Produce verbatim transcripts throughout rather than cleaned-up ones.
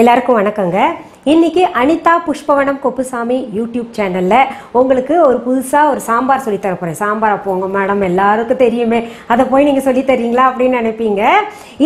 எல்லாருக்கும் வணக்கங்க. இன்னைக்கு அனிதா புஷ்பவனம் கொப்புசாமி யூடியூப் சேனல்ல உங்களுக்கு ஒரு புதுசா ஒரு சாம்பார் சொல்லி தர போறேன். சாம்பார் போங்க மேடம், எல்லாருக்கும் தெரியுமே, அதை போய் நீங்க சொல்லி தரீங்களா அப்படின்னு நினைப்பீங்க.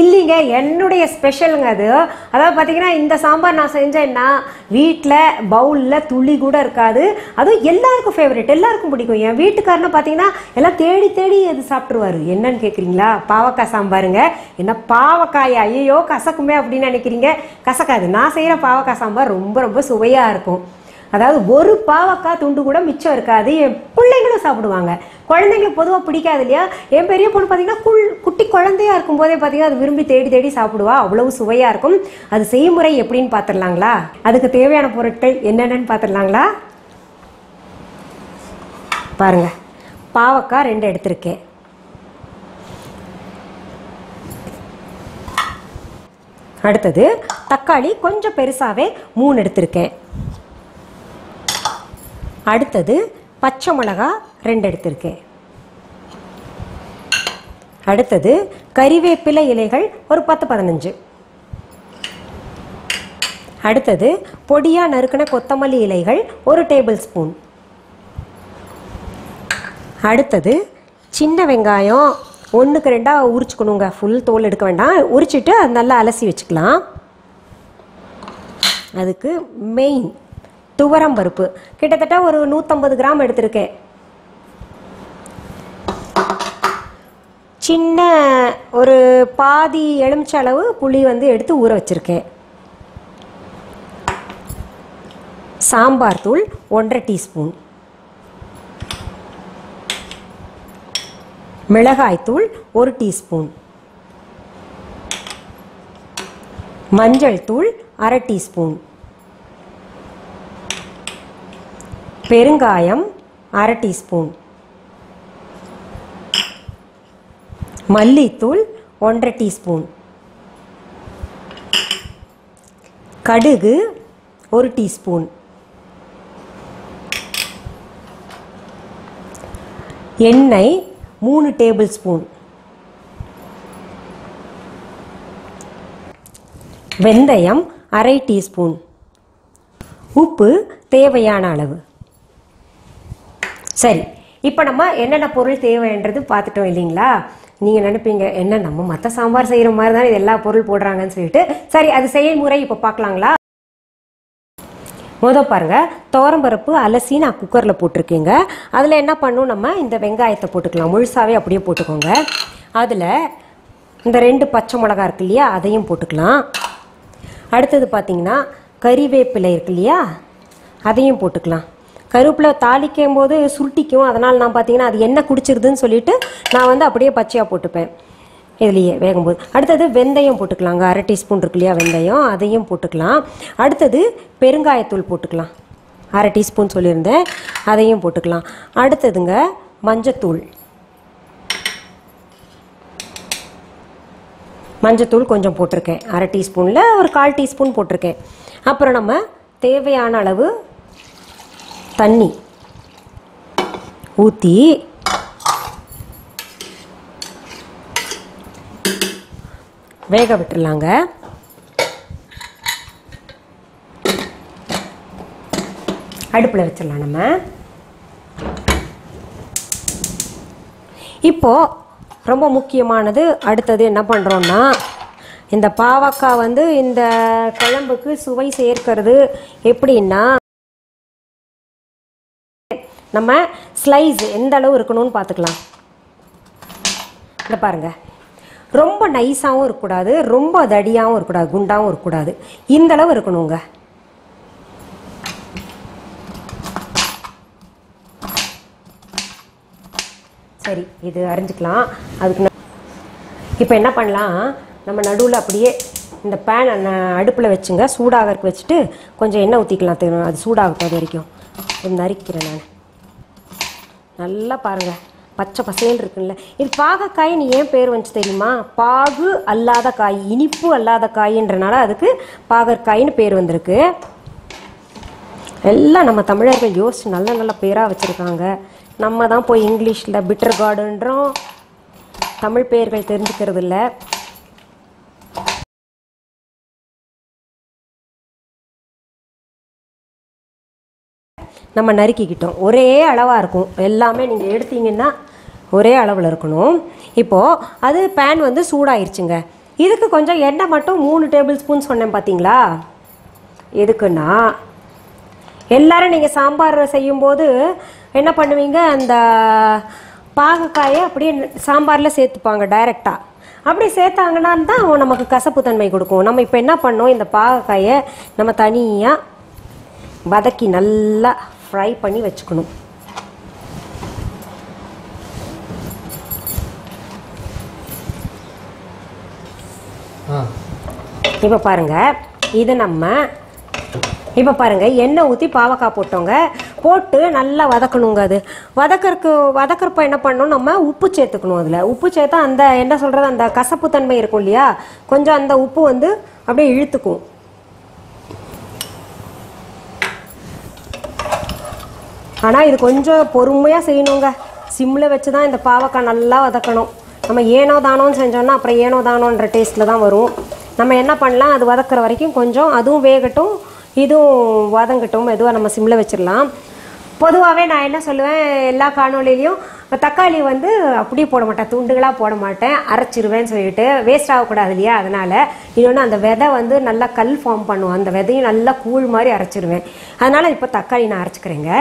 இல்லைங்க, என்னுடைய ஸ்பெஷலுங்க அது. அதாவது பார்த்தீங்கன்னா, இந்த சாம்பார் நான் செஞ்சேன்னா வீட்டில் பவுலில் துளி கூட இருக்காது. அதுவும் எல்லாருக்கும் ஃபேவரட், எல்லாருக்கும் பிடிக்கும். என் வீட்டுக்காரன்னு பார்த்தீங்கன்னா எல்லாம் தேடி தேடி அது சாப்பிட்ருவாரு. என்னன்னு கேட்குறீங்களா? பாவக்காய் சாம்பாருங்க. என்ன பாவக்காயா? ஐயோ கசக்குமே அப்படின்னு நினைக்கிறீங்க. கசக்காது. நான் செய்கிற பாவக்காய் சாம்பார் ரொம்ப ரொம்ப சுவையா இருக்கும். அதாவது ஒரு பாவக்காய் துண்டு கூட மிச்சம் இருக்காது. என் பிள்ளைங்களும் சாப்பிடுவாங்க. குழந்தைங்களுக்கு பொதுவாக பிடிக்காது இல்லையா? என் பெரிய பொண்ணு பார்த்தீங்கன்னா குள் குட்டி குழந்தையா இருக்கும் போதே பார்த்தீங்கன்னா அது விரும்பி தேடி தேடி சாப்பிடுவா. அவ்வளவு சுவையாக இருக்கும். அது செய்முறை எப்படின்னு பார்த்துடலாங்களா? அதுக்கு தேவையான பொருட்கள் என்னென்னு பார்த்துடலாங்களா? பாருங்கள், பாவக்காய் ரெண்டு எடுத்திருக்கேன். அடுத்தது தக்காளி கொஞ்சம் பெருசாகவே மூணு எடுத்திருக்கேன். அடுத்தது பச்சை மிளகா ரெண்டு எடுத்திருக்கேன். அடுத்தது கறிவேப்பிலை இலைகள் ஒரு பத்து பதினஞ்சு. அடுத்தது பொடியாக நறுக்கின கொத்தமல்லி இலைகள் ஒரு டேபிள் ஸ்பூன். அடுத்தது சின்ன வெங்காயம் ஒன்றுக்கு ரெண்டாக உரிச்சுக்கணுங்க. ஃபுல் தோல் எடுக்க வேண்டாம், உரிச்சிட்டு அது நல்லா அலசி வச்சுக்கலாம். அதுக்கு மெயின் துவரம் பருப்பு கிட்டத்தட்ட ஒரு நூற்றம்பது கிராம் எடுத்திருக்கேன். சின்ன ஒரு பாதி எலுமிச்சை அளவு புளி வந்து எடுத்து ஊற வச்சுருக்கேன். சாம்பார் தூள் ஒன்றரை டீஸ்பூன். மிளகாய்த்தூள் ஒரு டீஸ்பூன். மஞ்சள் தூள் அரை டீஸ்பூன். பெருங்காயம் அரை டீஸ்பூன். மல்லித்தூள் ஒன்றரை டீஸ்பூன். கடுகு ஒரு டீஸ்பூன். எண்ணெய் மூணு டேபிள் ஸ்பூன். வெந்தயம் அரை டீஸ்பூன். உப்பு தேவையான அளவு. சரி, இப்போ நம்ம என்னென்ன பொருள் தேவைன்றது பார்த்துட்டோம் இல்லைங்களா? நீங்கள் நினைப்பீங்க, என்ன நம்ம மற்ற சாம்பார் செய்கிற மாதிரி தான் இது எல்லா பொருள் போடுறாங்கன்னு சொல்லிட்டு. சரி, அது செய்முறை இப்போ பார்க்கலாங்களா? மொதல் பாருங்கள், துவரம்பருப்பு அலசி நான் குக்கரில் போட்டிருக்கேங்க. அதில் என்ன பண்ணும், நம்ம இந்த வெங்காயத்தை போட்டுக்கலாம். முழுசாகவே அப்படியே போட்டுக்கோங்க. அதில் இந்த ரெண்டு பச்சை மிளகா இருக்கு இல்லையா, அதையும் போட்டுக்கலாம். அடுத்தது பார்த்திங்கன்னா கறிவேப்பிலை இருக்கு இல்லையா, அதையும் போட்டுக்கலாம். கருவேப்பிலை தாளிக்கும் போது சுருட்டிக்கும். அதனால் நான் பார்த்திங்கன்னா அது என்ன குடிச்சிருதுன்னு சொல்லிவிட்டு நான் வந்து அப்படியே பச்சையாக போட்டுப்பேன் இதுலேயே வேகும்போது. அடுத்தது வெந்தயம் போட்டுக்கலாங்க. அரை டீஸ்பூன் இருக்கு இல்லையா வெந்தயம், அதையும் போட்டுக்கலாம். அடுத்தது பெருங்காயத்தூள் போட்டுக்கலாம். அரை டீஸ்பூன் சொல்லியிருந்தேன், அதையும் போட்டுக்கலாம். அடுத்ததுங்க மஞ்சத்தூள். மஞ்சத்தூள் கொஞ்சம் போட்டிருக்கேன், அரை டீஸ்பூனில் ஒரு கால் டீஸ்பூன் போட்டிருக்கேன். அப்புறம் நம்ம தேவையான அளவு தண்ணி ஊற்றி வேக விட்டுடலாங்க. அடுப்பில் வச்சிடலாம் நம்ம. இப்போது ரொம்ப முக்கியமானது அடுத்தது என்ன பண்ணுறோன்னா, இந்த பாவக்காய் வந்து இந்த குழம்புக்கு சுவை சேர்க்கிறது எப்படின்னா, நம்ம ஸ்லைஸ் எந்த அளவு இருக்கணும்னு பார்த்துக்கலாம். இதை பாருங்கள், ரொம்ப நைஸாகவும் இருக்கக்கூடாது, ரொம்ப தடியாகவும் இருக்கக்கூடாது, குண்டாகவும் இருக்கக்கூடாது, இந்தளவு இருக்கணுங்க. சரி, இது அரைஞ்சிக்கலாம். அதுக்கு இப்போ என்ன பண்ணலாம், நம்ம நடுவில் அப்படியே இந்த பேன் அடுப்பில் வச்சுங்க. சூடாக இருக்க வச்சுட்டு கொஞ்சம் எண்ணெய் ஊற்றிக்கலாம். தெரியும், அது சூடாகட்டும். அது வரைக்கும் இது நறுக்கிறேன் நான். நல்லா பாருங்கள், பச்சை பசேல் இருக்குல்ல. இது பாகக்காயின்னு ஏன் பேர் வந்துச்சு தெரியுமா? பாகு அல்லாத காய், இனிப்பு அல்லாத காயின்றனால அதுக்கு பாகற்காயின்னு பேர் வந்திருக்கு. எல்லாம் நம்ம தமிழர்கள் யோசிச்சு நல்ல நல்ல பேராக வச்சுருக்காங்க. நம்ம தான் போய் இங்கிலீஷில் பிட்டர் கார்டுன்றோம். தமிழ் பெயர்கள் தெரிஞ்சுக்கிறது இல்லை. நம்ம நறுக்கிக்கிட்டோம். ஒரே அளவாக இருக்கும், எல்லாமே நீங்கள் எடுத்தீங்கன்னா ஒரே அளவில் இருக்கணும். இப்போது அது பேன் வந்து சூடாயிருச்சுங்க. இதுக்கு கொஞ்சம் எண்ணெய் மட்டும் மூணு டேபிள் ஸ்பூன் சொன்னேன் பார்த்தீங்களா. எதுக்குன்னா எல்லோரும் நீங்கள் சாம்பார் செய்யும்போது என்ன பண்ணுவீங்க, அந்த பாகக்காயை அப்படியே சாம்பாரில் சேர்த்துப்பாங்க டைரெக்டாக. அப்படி சேர்த்தாங்கன்னா தான் நமக்கு கசப்பு தன்மை கொடுக்கும். நம்ம இப்போ என்ன பண்ணோம், இந்த பாகக்காயை நம்ம தனியாக வதக்கி நல்லா ஃப்ரை பண்ணி வச்சுக்கணும். இப்போ பாருங்கள், இது நம்ம இப்போ பாருங்கள் எண்ணெய் ஊற்றி பாவக்காய் போட்டோங்க. போட்டு நல்லா வதக்கணுங்க. அது வதக்கறக்கு வதக்கிறப்ப என்ன பண்ணணும், நம்ம உப்பு சேர்த்துக்கணும். அதில் உப்பு சேர்த்தா அந்த என்ன சொல்கிறது, அந்த கசப்பு தன்மை இருக்கும் இல்லையா, கொஞ்சம் அந்த உப்பு வந்து அப்படியே இழுத்துக்கும். ஆனால் இது கொஞ்சம் பொறுமையாக செய்யணுங்க. சிம்மில் வச்சு தான் இந்த பாவக்காய் நல்லா வதக்கணும். நம்ம ஏனோ தானோன்னு செஞ்சோன்னா அப்புறம் ஏனோ தானோன்ற டேஸ்ட்டில் தான் வரும். நம்ம என்ன பண்ணலாம், அது வதக்கிற வரைக்கும் கொஞ்சம் அதுவும் வேகட்டும் இதுவும் வதங்கட்டும், எதுவாக நம்ம சிம்மில் வச்சிடலாம். பொதுவாகவே நான் என்ன சொல்லுவேன், எல்லா காணொலியிலையும் தக்காளி வந்து அப்படியே போட மாட்டேன், துண்டுகளாக போட மாட்டேன், அரைச்சிருவேன்னு சொல்லிட்டு. வேஸ்ட் ஆகக்கூடாது இல்லையா, அதனால் இன்னொன்று அந்த விதை வந்து நல்லா கல் ஃபார்ம் பண்ணுவோம், அந்த விதையும் நல்லா கூழ் மாதிரி அரைச்சிருவேன். அதனால் இப்போ தக்காளி நான் அரைச்சிக்கிறேங்க.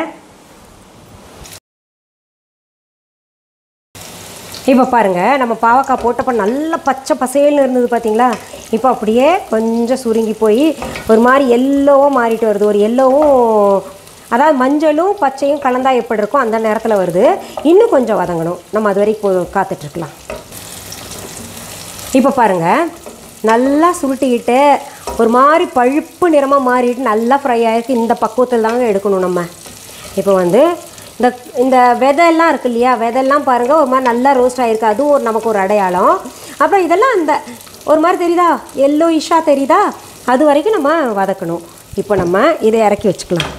இப்போ பாருங்கள், நம்ம பாவக்காய் போட்டப்போ நல்லா பச்சை பசேல்னு இருந்தது பார்த்தீங்களா. இப்போ அப்படியே கொஞ்சம் சுருங்கி போய் ஒரு மாதிரி எல்லோவும் மாறிட்டு வருது. ஒரு எல்லோவும், அதாவது மஞ்சளும் பச்சையும் கலந்தா எப்படி இருக்கும் அந்த நேரத்தில் வருது. இன்னும் கொஞ்சம் வதங்கணும், நம்ம அது வரைக்கும் காத்துட்ருக்கலாம். இப்போ பாருங்கள், நல்லா சுருட்டிக்கிட்டு ஒரு மாதிரி பழுப்பு நிறமாக மாறிட்டு நல்லா ஃப்ரை ஆகிருக்கு. இந்த பக்குவத்தில் தாங்க எடுக்கணும் நம்ம. இப்போ வந்து இந்த இந்த விதையெல்லாம் இருக்குது இல்லையா, விதையெல்லாம் பாருங்கள் ஒரு மாதிரி நல்லா ரோஸ்ட் ஆகிருக்கு. அதுவும் ஒரு நமக்கு ஒரு அடையாளம். அப்புறம் இதெல்லாம் அந்த ஒரு மாதிரி தெரியுதா, எல்லோ இஷா தெரியுதா, அது வரைக்கும் நம்ம வதக்கணும். இப்போ நம்ம இதை இறக்கி வச்சுக்கலாம்.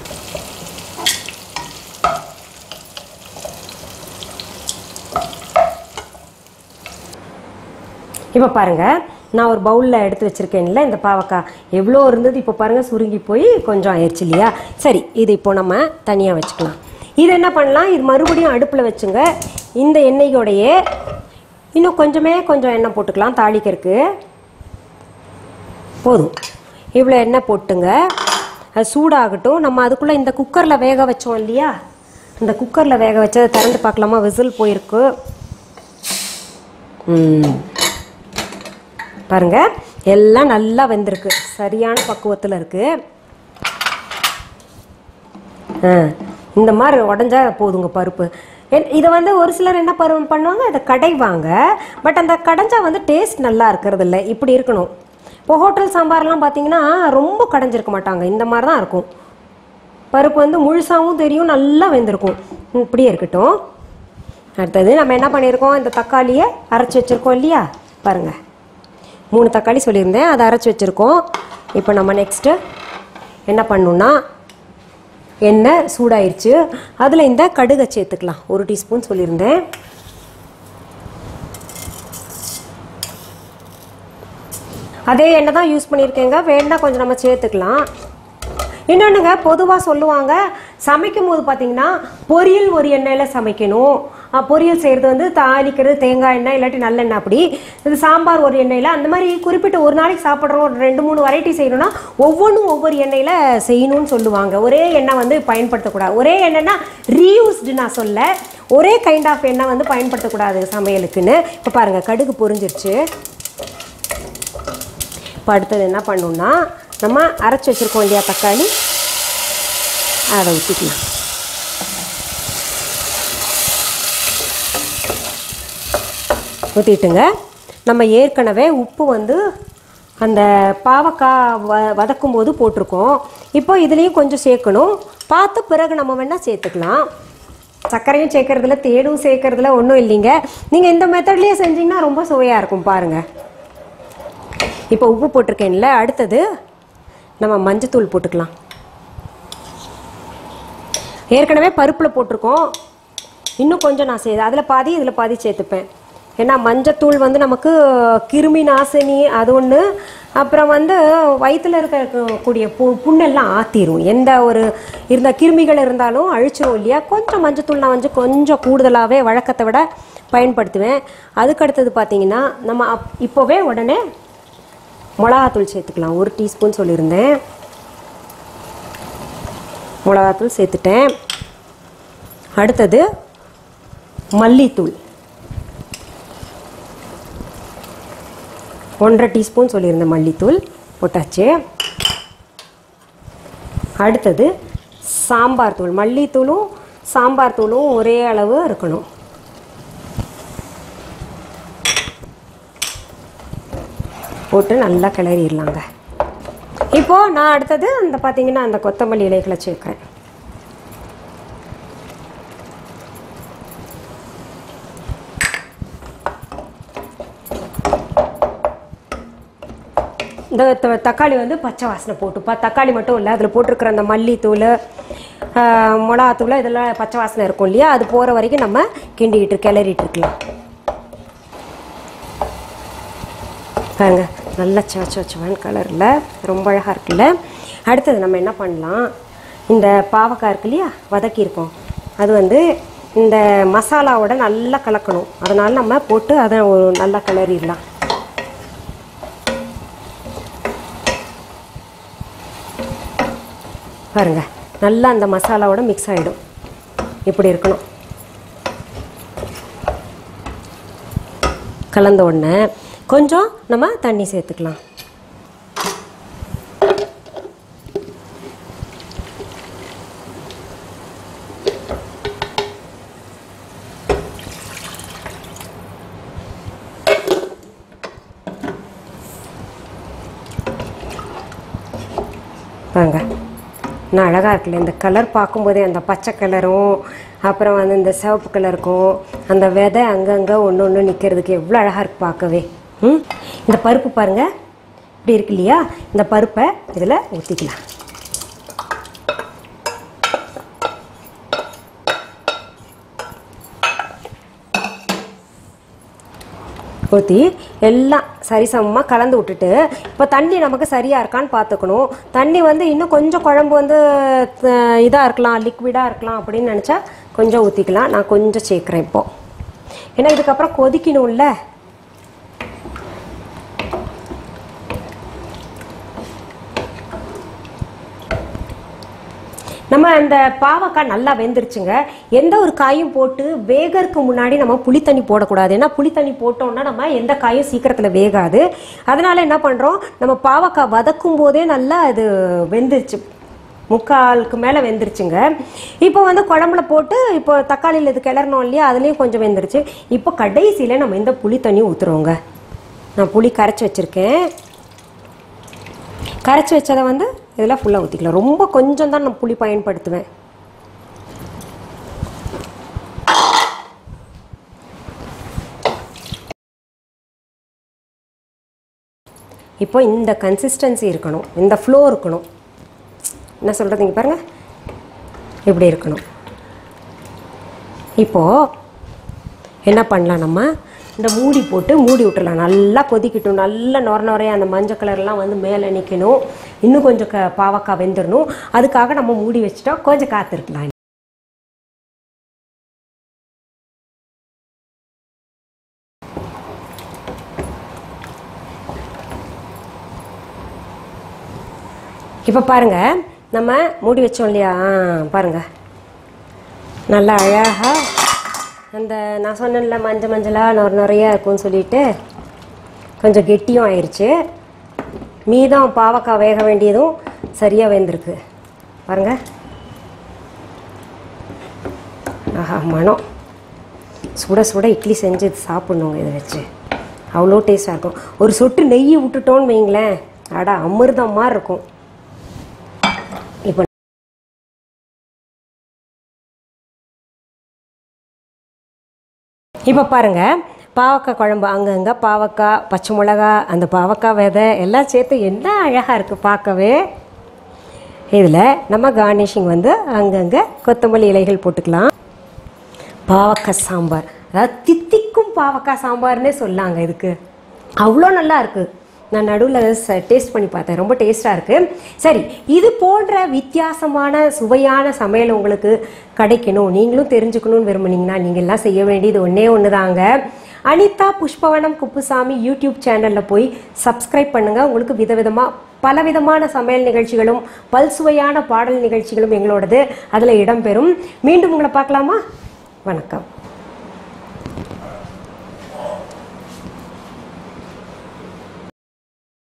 இப்போ பாருங்கள், நான் ஒரு பவுலில் எடுத்து வச்சுருக்கேன்ல இந்த பாவக்காய், எவ்வளோ இருந்தது இப்போ பாருங்கள் சுருங்கி போய் கொஞ்சம் ஆயிடுச்சு இல்லையா. சரி, இது இப்போ நம்ம தனியாக வச்சுக்கலாம். இது என்ன பண்ணலாம், இது மறுபடியும் அடுப்பில் வச்சுங்க. இந்த எண்ணெயோடையே இன்னும் கொஞ்சமே கொஞ்சம் எண்ணெய் போட்டுக்கலாம், தாளிக்கிறதுக்கு போதும். இவ்வளோ எண்ணெய் போட்டுங்க, அது சூடாகட்டும். நம்ம அதுக்குள்ளே இந்த குக்கரில் வேக வச்சோம் இல்லையா, இந்த குக்கரில் வேக வச்சு அதை திறந்து பார்க்கலாமா. விசில் போயிருக்கு பாருங்கள், எல்லாம் நல்லா வெந்திருக்கு, சரியான பக்குவத்தில் இருக்குது. ஆ, இந்த மாதிரி உடஞ்சா போதுங்க பருப்பு. இதை வந்து ஒரு சிலர் என்ன பருவம் பண்ணுவாங்க, அதை கடைவாங்க. பட் அந்த கடைஞ்சா வந்து டேஸ்ட் நல்லா இருக்கிறது இல்லை, இப்படி இருக்கணும். இப்போ ஹோட்டல் சாம்பார்லாம் பார்த்தீங்கன்னா ரொம்ப கடைஞ்சிருக்க மாட்டாங்க, இந்த மாதிரி தான் இருக்கும். பருப்பு வந்து முழுசாகவும் தெரியும், நல்லா வெந்திருக்கும். இப்படியே இருக்கட்டும். அடுத்தது நம்ம என்ன பண்ணியிருக்கோம், இந்த தக்காளியை அரைச்சி வச்சுருக்கோம் இல்லையா பாருங்கள், மூணு தக்காளி சொல்லியிருந்தேன், அதை அரைச்சி வச்சுருக்கோம். இப்போ நம்ம நெக்ஸ்ட்டு என்ன பண்ணணுன்னா, எண்ணெய் சூடாயிருச்சு, அதில் இந்த கடுகை சேர்த்துக்கலாம். ஒரு டீஸ்பூன் சொல்லியிருந்தேன். அதே எண்ணெய் தான் யூஸ் பண்ணியிருக்கேங்க, வேணுன்னா கொஞ்சம் நம்ம சேர்த்துக்கலாம். இன்னொன்றுங்க, பொதுவாக சொல்லுவாங்க சமைக்கும் போது பார்த்தீங்கன்னா பொரியல் ஒரு எண்ணெயில் சமைக்கணும், பொரியல் செய்கிறது வந்து தாளிக்கிறது தேங்காய் எண்ணெய் இல்லாட்டி நல்லெண்ணெய், அப்படி இது சாம்பார் ஒரு எண்ணெயில். அந்த மாதிரி குறிப்பிட்ட ஒரு நாளைக்கு சாப்பிட்றோம், ஒரு ரெண்டு மூணு வெரைட்டி செய்யணும்னா ஒவ்வொன்றும் ஒவ்வொரு எண்ணெயில் செய்யணும்னு சொல்லுவாங்க. ஒரே எண்ணெய் வந்து பயன்படுத்தக்கூடாது. ஒரே எண்ணெய்னா ரீயூஸ்டு நான் சொல்ல, ஒரே கைண்ட் ஆஃப் எண்ணெய் வந்து பயன்படுத்தக்கூடாது சமையலுக்குன்னு. இப்போ பாருங்கள், கடுகு பொரிஞ்சிருச்சு. இப்போ அடுத்தது என்ன பண்ணணும்னா, நம்ம அரைச்சி வச்சுருக்கோம் இல்லையா தக்காளி, அதை ஊற்றிக்கலாம். ஊற்றிட்டுங்க, நம்ம ஏற்கனவே உப்பு வந்து அந்த பாவக்காய் வ வதக்கும் போது போட்டிருக்கோம். இப்போ இதுலேயும் கொஞ்சம் சேர்க்கணும், பார்த்து பிறகு நம்ம வேணால் சேர்த்துக்கலாம். சர்க்கரையும் சேர்க்கறதுல தேடும் சேர்க்கறதுல ஒன்றும் இல்லைங்க. நீங்கள் இந்த மெத்தட்லேயே செஞ்சிங்கன்னா ரொம்ப சுவையாக இருக்கும். பாருங்கள், இப்போ உப்பு போட்டிருக்கேன்ல, அடுத்தது நம்ம மஞ்சத்தூள் போட்டுக்கலாம். ஏற்கனவே பருப்பில் போட்டிருக்கோம், இன்னும் கொஞ்சம் நான் சேர்த்து அதில் பாதி இதில் பாதி சேர்த்துப்பேன். ஏன்னா மஞ்சத்தூள் வந்து நமக்கு கிருமி நாசினி, அது ஒன்று. அப்புறம் வந்து வயித்துல இருக்க கூடிய புண்ணெல்லாம் ஆத்திரும் எந்த ஒரு இருந்த கிருமிகள் இருந்தாலும் அழிச்சிரும் இல்லையா கொஞ்சம் மஞ்சத்தூள் நான் வந்து கொஞ்சம் கூடுதலாவே வழக்கத்தை விட பயன்படுத்துவேன் அதுக்கு அடுத்து பாத்தீங்கன்னா நம்ம இப்போவே உடனே மிளகாய்த்தூள் சேர்த்துக்கலாம் ஒரு டீஸ்பூன் சொல்லிருந்தேன் மிளகாய்த்தூள் சேர்த்துட்டேன் அடுத்து மல்லித்தூள் one point five teaspoon சொல்லிருந்த மல்லித்தூள் போட்டாச்சு அடுத்து சாம்பார் தூள் மல்லித்தூளும் சாம்பார் தூளும் ஒரே அளவு இருக்கணும் போட்டு நல்லா கிளறிடலாம்ங்க இப்போ நான் அடுத்து அந்த பாத்தீங்கன்னா அந்த கொத்தமல்லி இலைகளை சேர்க்கிறேன் The தக்காளி வந்து பச்சை வாசனை போட்டு பா தக்காளி மட்டும் இல்ல அதுல போட்டுக்கிற அந்த மல்லி தூள் மிளகாய் தூள் இதெல்லாம் பச்சை வாசனை இருக்கும் இல்லையா அது போற வரைக்கும் நம்ம கிண்டிட்டு கிளறிட்டு இருக்கலாம் பாருங்க நல்ல சவச்சவச்சவன் கலர்ல ரொம்ப அழகா இருக்குல அடுத்து நம்ம என்ன பண்ணலாம் இந்த பாவக்காய் இருக்கு இல்லையா வதக்கி இருக்கோம் அது வந்து இந்த மசாலாவோட நல்லா கலக்கணும் அதனால நம்ம போட்டு அத நல்லா கிளறிடலாம் பாருங்க நல்லா அந்த மசாலாவோட mix ஆயிடும் இப்படி இருக்கணும் கலந்த உடனே கொஞ்சம் நம்ம தண்ணி சேர்த்துக்கலாம் பாருங்க நான் அழகா இருக்குல இந்த கலர் பாக்கும்போது அந்த பச்சை கலரும் அப்புறம் வந்து இந்த சிவப்பு கலருக்கும் அந்த விதை அங்கங்க ஒண்ணொண்ணு நிக்கிறதுக்கு எவ்வளவு அழகா இருக்கு பார்க்கவே ம் இந்த பருப்பு பாருங்க இப்படி இருக்கு இல்லையா இந்த பருப்பை இதல ஊத்திக்கலாம் ஊத்தி எல்லாம் சரிசமமா கலந்து விட்டுட்டு இப்ப தண்ணி நமக்கு சரியா இருக்கான்னு பாத்துக்கணும் தண்ணி வந்து இன்னும் கொஞ்சம் குழம்பு வந்து இதா இருக்கலாம் லிக்விடா இருக்கலாம் அப்படி நினைச்சா கொஞ்சம் ஊத்திக்கலாம் நான் கொஞ்சம் சேக்கறேன் இப்போ ஏன்னா இதுக்கு அப்புறம் கொதிக்கணும்ல நம்ம அந்த பாவக்காய் நல்லா வெந்துருச்சுங்க எந்த ஒரு காயும் போட்டு வேகறதுக்கு முன்னாடி நம்ம புளி தண்ணி போட கூடாது ஏன்னா புளி தண்ணி போட்டோம்னா நம்ம எந்த காயும் சீக்கிரத்துல வேகாது அதனால என்ன பண்றோம் நம்ம பாவக்காய் வதக்கும்போதே நல்லா அது வெந்துருச்சு முக்காலுக்கு மேல வெந்துருச்சுங்க இப்போ வந்து குழம்புல போட்டு இப்போ தக்காளியில இது கிளறணும் இல்லையா அதுலயும் கொஞ்சம் வெந்துருச்சு இப்போ கடைசியில நம்ம இந்த புளி தண்ணி ஊத்துறோங்க நான் புளி கரைச்சி வச்சிருக்கேன் கரைச்சி வச்சத வந்து இதெல்லாம் ஃபுல்லா ஊத்திக்கலாம் ரொம்ப கொஞ்சம் தான் நான் புளி பயன்படுத்துவேன் இப்போ இந்த கன்சிஸ்டன்சி இருக்கணும் இந்த ஃப்ளோ இருக்கணும் என்ன சொல்றீங்க பாருங்க இப்படி இருக்கணும் இப்போ என்ன பண்ணலாம் நம்ம இந்த மூடி போட்டு மூடி விட்டுறலாம் நல்லா கொதிக்கிட்டோம் நல்லா நொர நொரையா அந்த மஞ்சள் கலர்லாம் வந்து மேல நிக்கணும் இன்னும் கொஞ்சம் பாவக்காய் வெந்துறணும் அதுக்காக நம்ம மூடி வச்சிட்டா கொஞ்சம் காத்து இருக்கலாம் இப்ப பாருங்க நம்ம மூடி வச்சோம் இல்லையா பாருங்க நல்லா அழகா அந்த நான் சொன்னேன்ல மஞ்ச மஞ்சளா நொர நொரையா இருக்கும்னு சொல்லிட்டு கொஞ்சம் கெட்டியும் ஆயிருச்சு மீதம் பாவக்காய் வேக வேண்டியதும் சரியா வெந்திருக்கு பாருங்க ஆஹா மனம் சுட சுட இட்லி செஞ்சு சாப்பிடணுங்க இதை வச்சு அவ்வளோ டேஸ்டாக இருக்கும் ஒரு சொட்டு நெய் விட்டுட்டோன்னு வைங்களேன் அடா அமிர்தம் மாதிரி இருக்கும் இப்போ பாருங்க பாவக்காய் குழம்பு அங்கங்க பாவக்காய் பச்சை மிளகாய் அந்த பாவக்காய் விதை எல்லாம் சேர்த்து என்ன அழகா இருக்கு பார்க்கவே இதில் நம்ம கார்னிஷிங் வந்து அங்கங்க கொத்தமல்லி இலைகள் போட்டுக்கலாம் பாவக்காய் சாம்பார் அதாவது தித்திக்கும் பாவக்காய் சாம்பார்னே சொல்லாங்க இதுக்கு அவ்வளோ நல்லா இருக்கு நான் நடுவில் டேஸ்ட் பண்ணி பார்த்தேன், ரொம்ப டேஸ்ட்டாக இருக்குது. சரி, இது போன்ற வித்தியாசமான சுவையான சமையல் உங்களுக்கு கிடைக்கணும், நீங்களும் தெரிஞ்சுக்கணும்னு விரும்புனீங்கன்னா நீங்கள் எல்லாம் செய்ய வேண்டியது ஒன்றே ஒன்று தாங்க. அனிதா புஷ்பவனம் குப்புசாமி யூடியூப் சேனலில் போய் சப்ஸ்கிரைப் பண்ணுங்கள். உங்களுக்கு விதவிதமாக பலவிதமான சமையல் நிகழ்ச்சிகளும் பல்சுவையான பாடல் நிகழ்ச்சிகளும் எங்களோடது அதில் இடம்பெறும். மீண்டும் உங்களை பார்க்கலாமா? வணக்கம்.